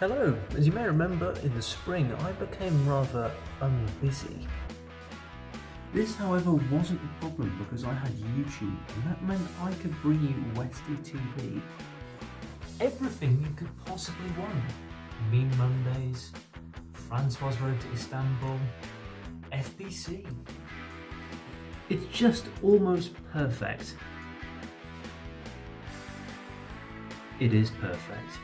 Hello! As you may remember, in the spring I became rather unbusy. This, however, wasn't a problem because I had YouTube, and that meant I could bring you Westie TV. Everything you could possibly want. Meme Mondays, Francoise Road to Istanbul, FBC. It's just almost perfect. It is perfect.